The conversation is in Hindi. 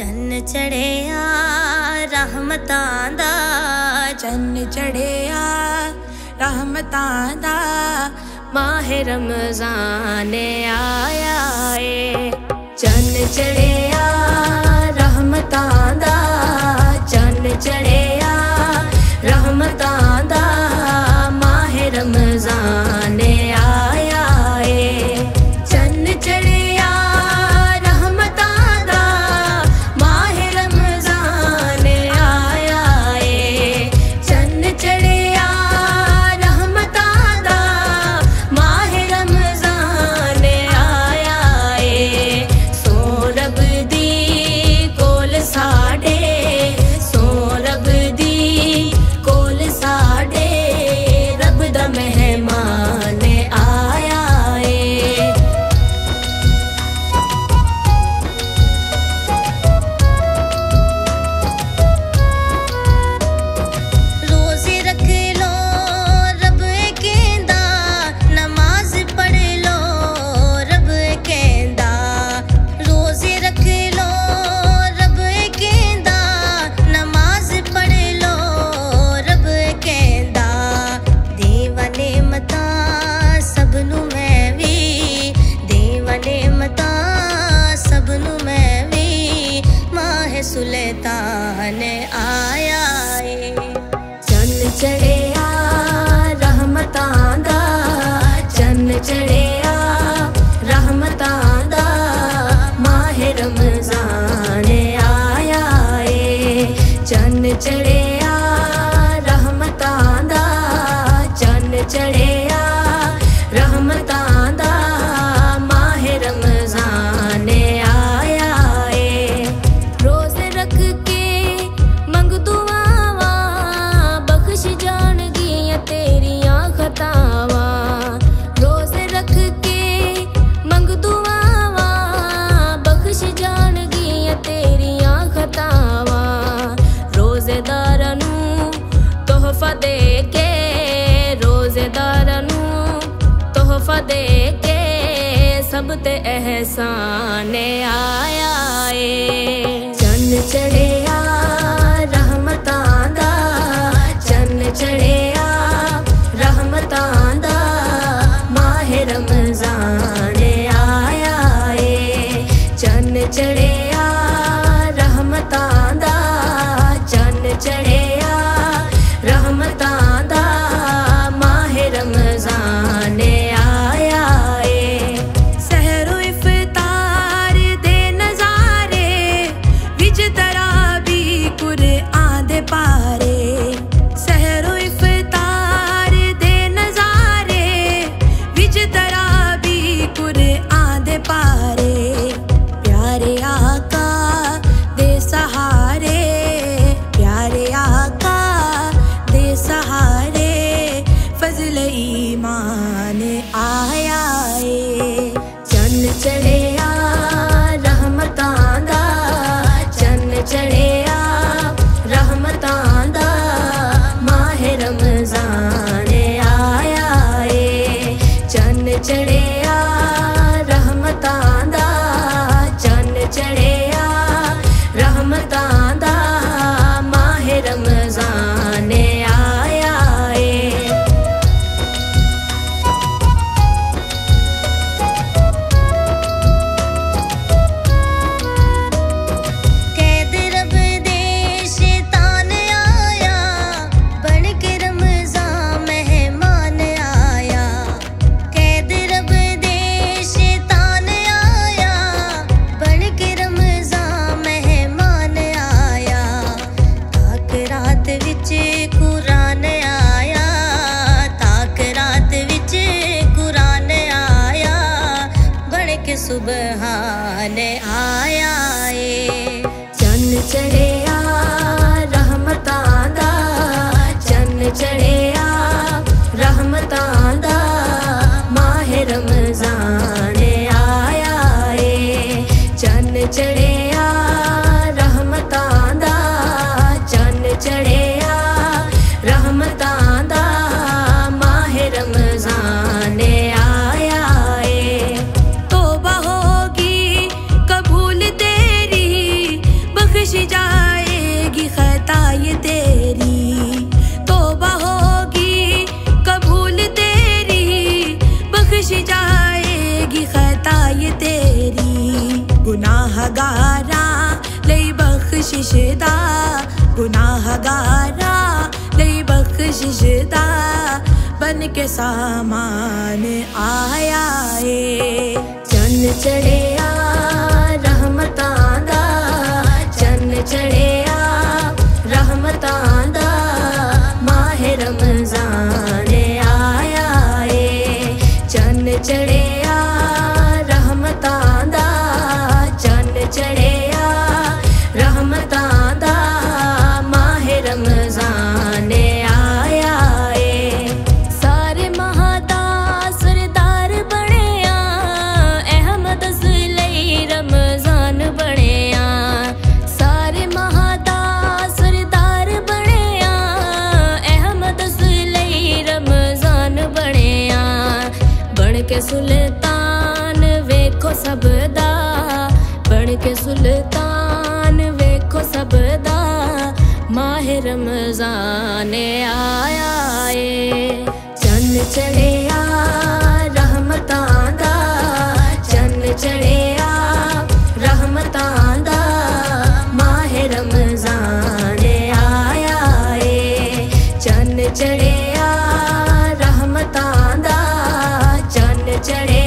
चन्न चढ़िया रहमतां दा, चन्न चढ़िया रहमतां दा, माह रमज़ान आया है। चन्न चढ़िया रहमतां दा, चन्न चढ़िया रहमतां दा, माह रमज़ान आया है। चन्न चढ़िया रहमतां दा, माह रमज़ान आया है। चन्न चढ़िया रहमतां दा, माह रमज़ान आया है। सोरब दी कोल साढ़े, सुल्तान आया है। चन्न चढ़िया रहमतां दा, चन्न चढ़िया रहमतां दा, माह रमज़ान आया है। चन्न चढ़िया रहमतां दा, चन्न चढ़िया रहमतां दा, माह रमज़ान आया है। रोज़ रख के मंग दुआवा, बख्श जानगियां तेरियां खतावा। रोज़ रख के मंग दुआवा, बख्श जानगियां तेरियां खतावा। रोज़ेदारां नूं तोहफा दे के, रोज़ेदारां नूं तोहफा दे के, सब ते एहसान आया है। चन्न चढ़िया रहमतां दा, चन्न चढ़िया रहमतां दा, माह रमज़ान आया है। चन्न चढ़िया रहमतां दा, चन्न चढ़िया रहमतां दा, माह रमज़ान आया है। सहरो इफ्तार दे नज़ारे, विच तराबी कुरआन दे पारे। सहरो इफ्तार दे नज़ारे, विच तराबी कुरआन दे पारे। प्यारे आका दे सहारे, प्यारे आका दे सहारे, फजल ईमान आया है। चन्न चढ़िया रहमतां दा, चन्न चढ़िया रहमतां दा, माह रमज़ान आया है। चन्न चढ़िया रहमतां दा, चन्न चढ़िया रहमतां दा, माह रमज़ान आया है। कैद रब दे शैतान आया, बन के रमज़ान मेहमान आया। कैद रब दे शैतान आया, बन के रमज़ान मेहमान आया। ताक रात विच कुरान आया, ताक रात विच कुरान आया, बन के सुबहान आया है। चन्न चढ़िया रहमतां दा, चन्न चढ़िया रहमतां दा, माह रमज़ान आया है। चन्न चढ़िया रहमतां दा, चन्न चढ़िया रहमतां दा, माह रमज़ान आया है। तौबा होगी कबूल तेरी। बख्शिदा गुनाहगारा तेरी बख्शिशदा बन के सामान आया है। चन्न चढ़े आ रहमतां दा, चन्न चढ़े आ रहमतां दा, माह रमज़ान आया है। चन्न चढ़े आ रहमतां दा, चन्न चढ़े आ रहमतां दा, माह रमज़ान आया है। सारे महादा सरदार बनेया, अहमद जुलई रमज़ान बनेया। सारे महादा सरदार बनेया, अहमद जुलई रमज़ान बनेया। बन के सुल्तान वेखो सबदा, बन के सुल्तान वेखो सबदा, माह रमज़ान आया है। चन्न चढ़े आ रहमतां दा, चन्न चढ़े आ रहमतां दा, माह रमज़ान आया है। चन्न चढ़े आ रहमतां दा, चन्न चढ़े